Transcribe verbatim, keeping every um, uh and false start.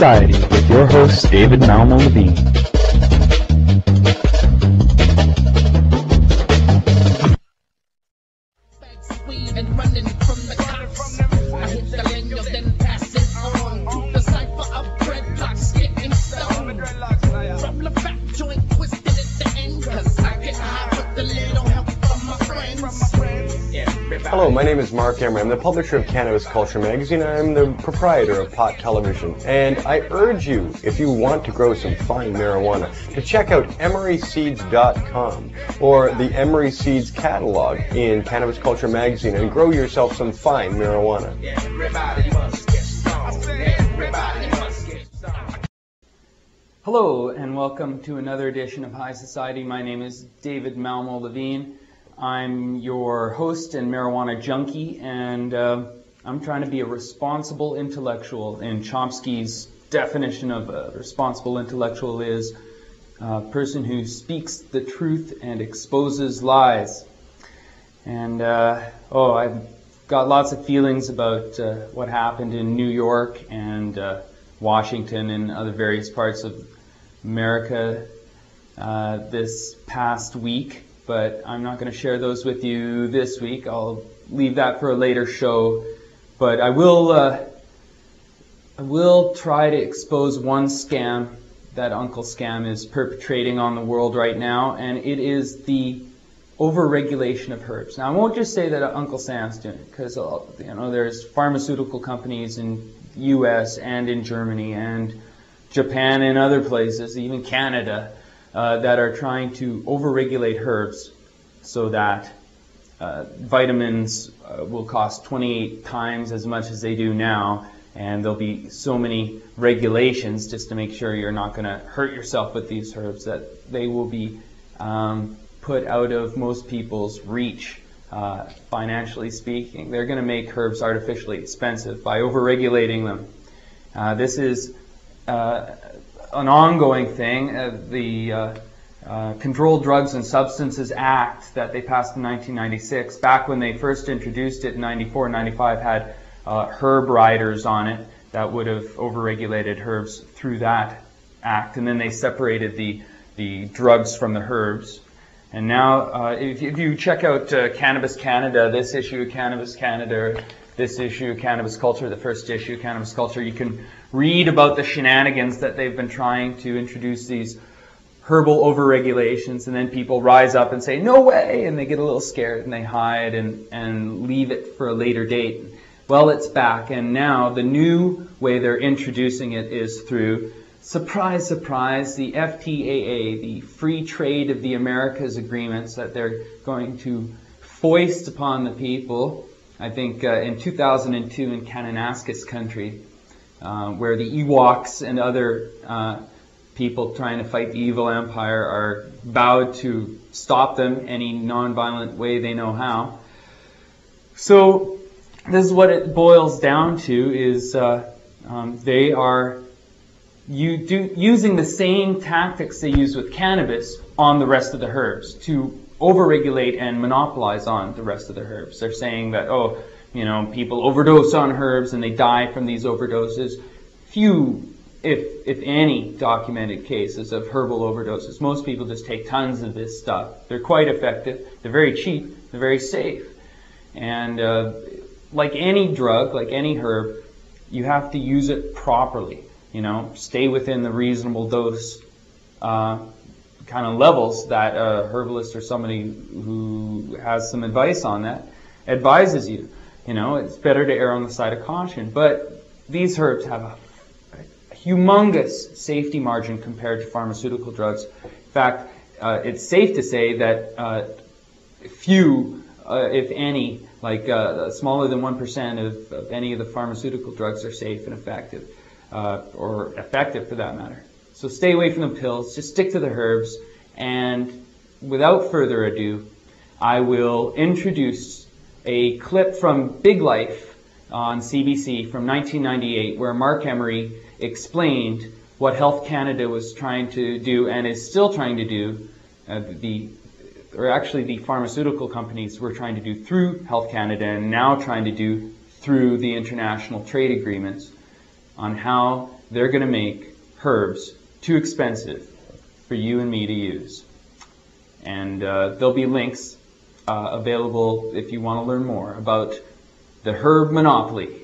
Society with your host, David Malmo-Levine. Hello, my name is Marc Emery. I'm the publisher of Cannabis Culture Magazine. I'm the proprietor of Pot Television. And I urge you, if you want to grow some fine marijuana, to check out emery seeds dot com or the Emery Seeds catalog in Cannabis Culture Magazine and grow yourself some fine marijuana. Hello, and welcome to another edition of High Society. My name is David Malmo-Levine. I'm your host and marijuana junkie, and uh, I'm trying to be a responsible intellectual. And Chomsky's definition of a responsible intellectual is a person who speaks the truth and exposes lies. And, uh, oh, I've got lots of feelings about uh, what happened in New York and uh, Washington and other various parts of America uh, this past week. But I'm not going to share those with you this week. I'll leave that for a later show. But I will, uh, I will try to expose one scam that Uncle Scam is perpetrating on the world right now, and it is the overregulation of herbs. Now, I won't just say that Uncle Sam's doing it, because you know there's pharmaceutical companies in the U S and in Germany and Japan and other places, even Canada. Uh, that are trying to overregulate herbs so that uh, vitamins uh, will cost twenty-eight times as much as they do now, and there'll be so many regulations just to make sure you're not going to hurt yourself with these herbs that they will be um, put out of most people's reach, uh, financially speaking. They're going to make herbs artificially expensive by overregulating them. Uh, this is uh, an ongoing thing. Uh, the uh, uh, Controlled Drugs and Substances Act that they passed in nineteen ninety-six, back when they first introduced it in ninety-four, ninety-five, had uh, herb riders on it that would have overregulated herbs through that act, and then they separated the the drugs from the herbs. And now, uh, if, if you check out uh, Cannabis Canada, this issue of Cannabis Canada, this issue, Cannabis Culture, the first issue, Cannabis Culture, you can read about the shenanigans that they've been trying to introduce these herbal overregulations, and then people rise up and say, no way, and they get a little scared and they hide and, and leave it for a later date. Well, it's back, and now the new way they're introducing it is through, surprise, surprise, the F T A A, the Free Trade of the Americas agreements that they're going to foist upon the people. I think uh, in two thousand two in Kananaskis country, uh, where the Ewoks and other uh, people trying to fight the evil empire are vowed to stop them any non-violent way they know how. So this is what it boils down to, is uh, um, they are you do, using the same tactics they use with cannabis on the rest of the herbs to overregulate and monopolize on the rest of the herbs. They're saying that, oh, you know, people overdose on herbs and they die from these overdoses. Few, if if any, documented cases of herbal overdoses. Most people just take tons of this stuff. They're quite effective. They're very cheap. They're very safe. And uh, like any drug, like any herb, you have to use it properly. You know, stay within the reasonable dose Uh, kind of levels that a herbalist or somebody who has some advice on that advises you. You know, it's better to err on the side of caution. But these herbs have a humongous safety margin compared to pharmaceutical drugs. In fact, uh, it's safe to say that uh, few, uh, if any, like uh, smaller than one percent of, of any of the pharmaceutical drugs are safe and effective, uh, or effective for that matter. So stay away from the pills, just stick to the herbs, and without further ado, I will introduce a clip from Big Life on C B C from nineteen ninety-eight, where Marc Emery explained what Health Canada was trying to do and is still trying to do, uh, the, or actually the pharmaceutical companies were trying to do through Health Canada and now trying to do through the international trade agreements. on how they're going to make herbs too expensive for you and me to use. And uh, there'll be links uh, available if you want to learn more about the herb monopoly